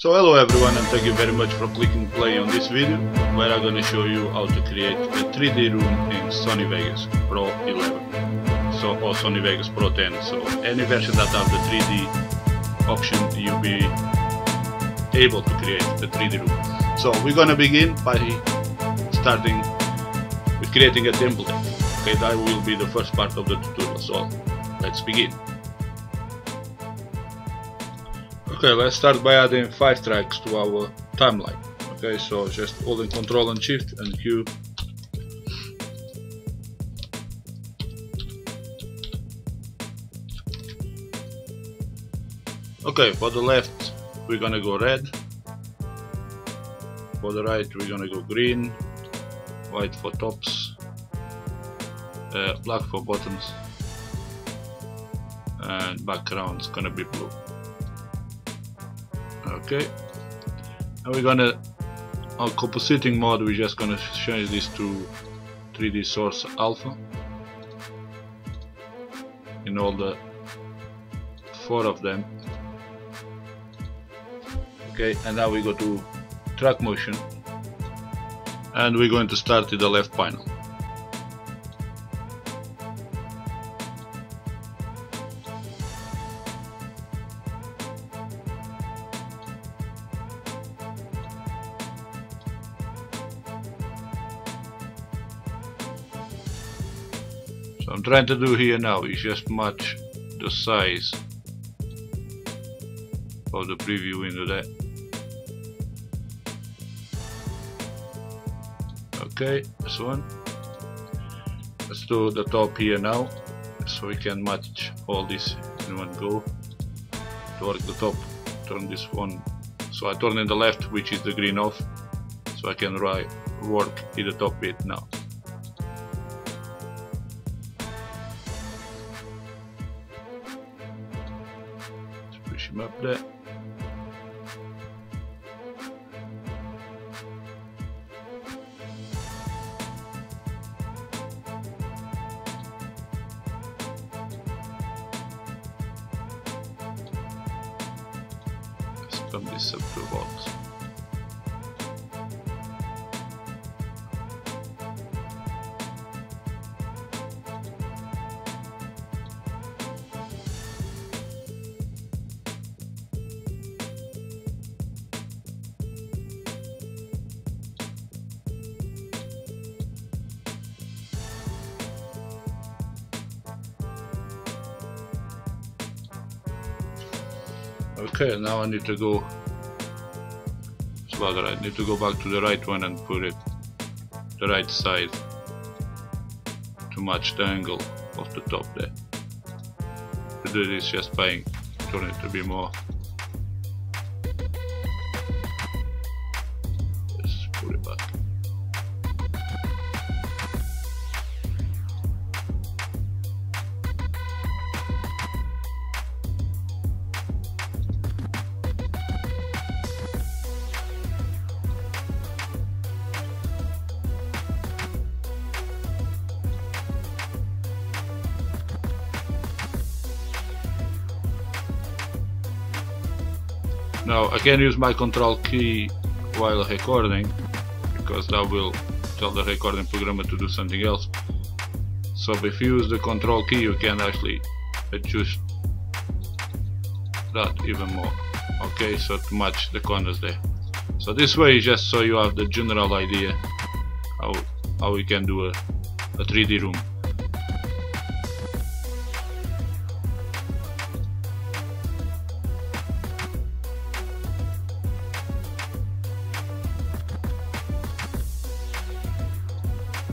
So hello everyone, and thank you very much for clicking play on this video, where I'm gonna show you how to create a 3D room in Sony Vegas Pro 11, so, or Sony Vegas Pro 10, so any version that have the 3D option, you'll be able to create a 3D room. So we're gonna begin by starting with creating a template. Okay, that will be the first part of the tutorial, so let's begin. Okay, let's start by adding 5 tracks to our timeline. Okay, so just holding Ctrl and Shift and Q. Okay, for the left we're gonna go red. For the right we're gonna go green. White for tops. Black for bottoms. And background's gonna be blue. Okay, and we're gonna, on compositing mode, we're just gonna change this to 3D source alpha in all the 4 of them. Okay, and now we go to track motion, and we're going to start in the left panel. What I'm trying to do here now is just match the size of the preview window there. Okay, this one. Let's do the top here now, so we can match all this in one go. Toward the top, turn this one. So I turn in the left, which is the green off, so I can work in the top bit now. Him up there. Let's come this up to about. Okay, now I need to go slugger. I need to go back to the right one and put it the right side to match the angle of the top there. To do this just by turning it to be more. Let's put it back. Now I can use my control key while recording, because that will tell the recording programmer to do something else. So if you use the control key, you can actually adjust that even more. Okay, so to match the corners there. So this way, just so you have the general idea how we can do a 3D room.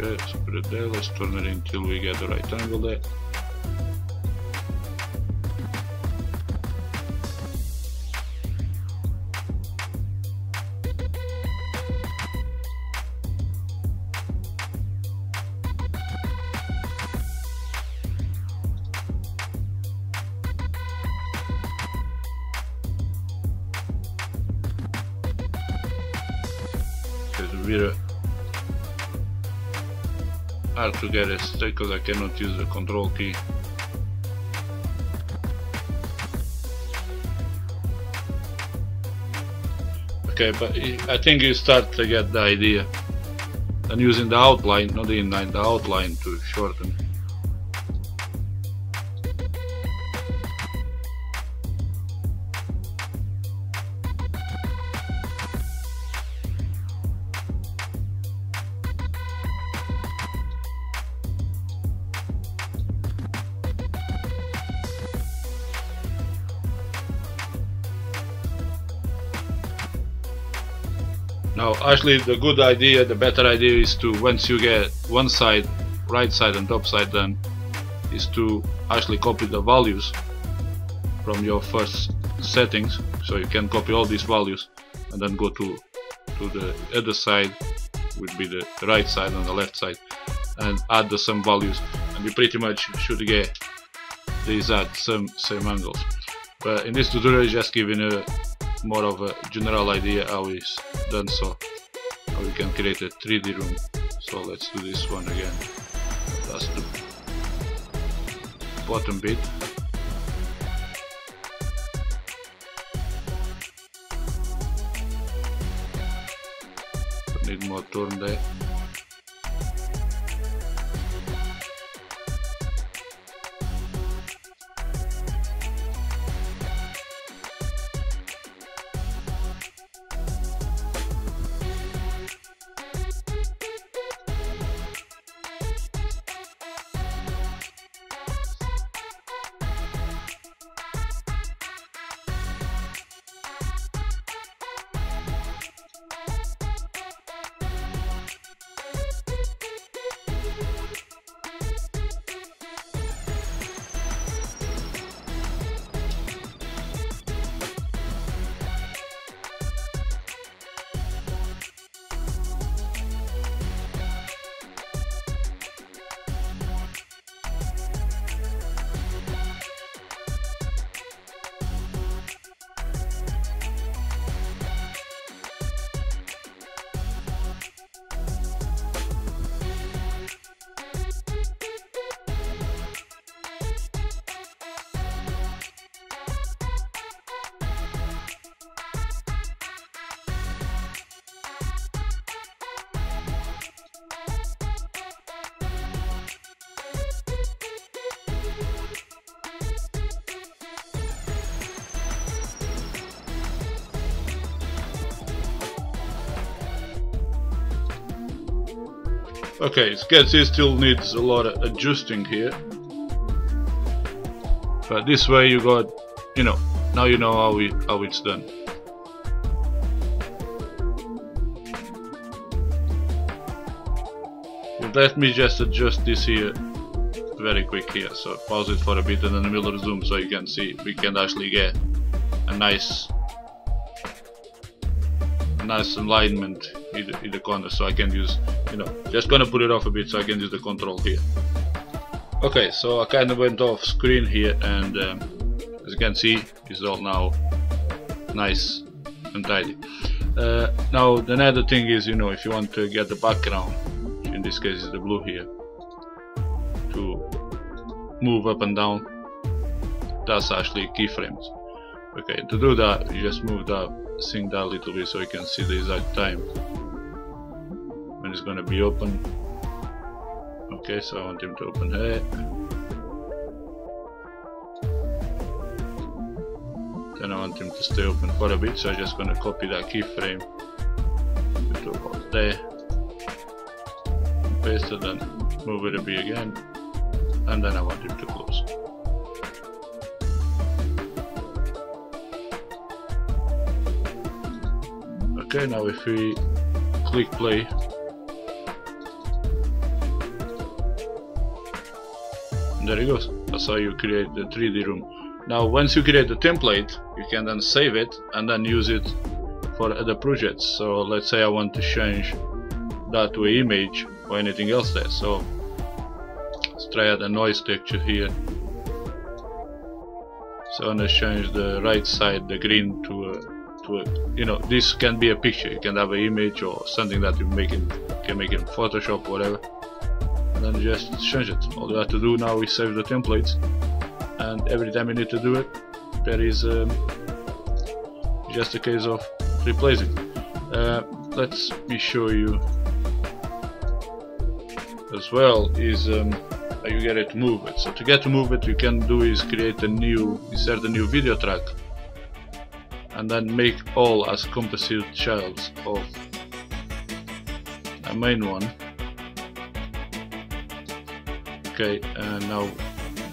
Okay, let's put it there, let's turn it until we get the right angle there. There's a mirror. Hard to get it straight because I cannot use the control key. Okay, but I think you start to get the idea. And using the outline, not the inline, the outline to shorten. Now, actually, the good idea, the better idea is to, once you get one side, right side and top side, then is to actually copy the values from your first settings. So you can copy all these values and then go to the other side, which would be the right side and the left side, and add the same values. And you pretty much should get these at same angles. But in this tutorial, it's just giving a more of a general idea how it's done, so how we can create a 3D room. So let's do this one again. That's the bottom bit. Need more turn there. Okay, Sketchy still needs a lot of adjusting here, but this way you got, you know, now you know how it's done. Let me just adjust this here very quick here, so pause it for a bit and then we'll resume, so you can see we can actually get a nice alignment in the corner. So I can use, you know, just gonna put it off a bit so I can use the control here. Okay, so I kind of went off screen here, and as you can see, it's all now nice and tidy. Now another thing is, you know, if you want to get the background, which in this case is the blue here, to move up and down, that's actually keyframes. Okay, to do that, you just move that thing down a little bit so you can see the exact time when it's gonna be open. Okay, so I want him to open here. Then I want him to stay open for a bit, so I'm just gonna copy that keyframe to about there. Paste it and move it a bit again, and then I want him to close. Okay, now if we click play, and there it goes. That's how you create the 3D room. Now once you create the template, you can then save it and then use it for other projects. So let's say I want to change that to an image or anything else there. So let's try out the noise texture here. So I'm gonna change the right side, the green, to a, you know, this can be a picture. You can have an image or something that you can make in Photoshop, whatever, and then just change it. All you have to do now is save the templates, and every time you need to do it, there is just a case of replacing. Let's me show you as well is how you get it to move it. So to get to move it, you can do is create a new, insert a new video track, and then make all as composite shells of a main one. Okay, and now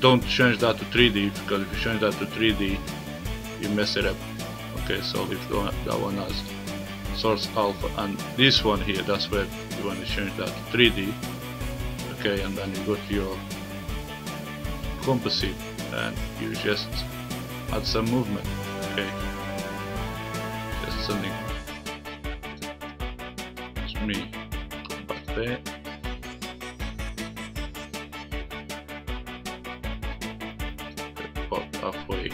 don't change that to 3D, because if you change that to 3D, you mess it up. Okay, so leave that one as source alpha, and this one here, that's where you want to change that to 3D. Okay, and then you go to your composite and you just add some movement. Okay, just something. It's me. Go back there. Pop halfway.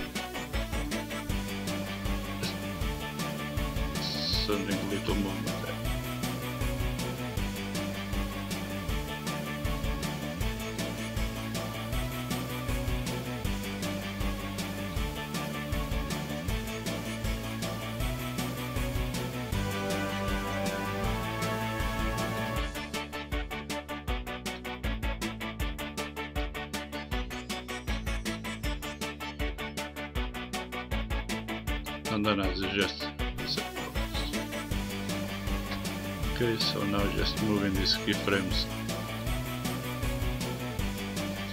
Just something little movement there. And then I suggest okay, so now just moving these keyframes.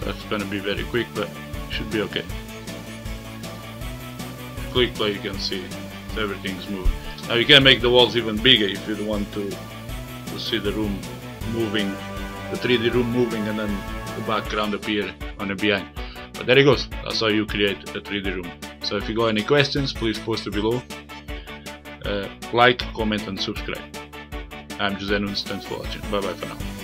So that's gonna be very quick, but it should be okay. Click play, you can see everything's moving. Now you can make the walls even bigger if you want to see the room moving, the 3D room moving, and then the background appear on the behind. But there it goes. That's how you create a 3D room. So if you got any questions, please post it below. Like, comment and subscribe. I'm José Nunes, thanks for watching. Bye bye for now.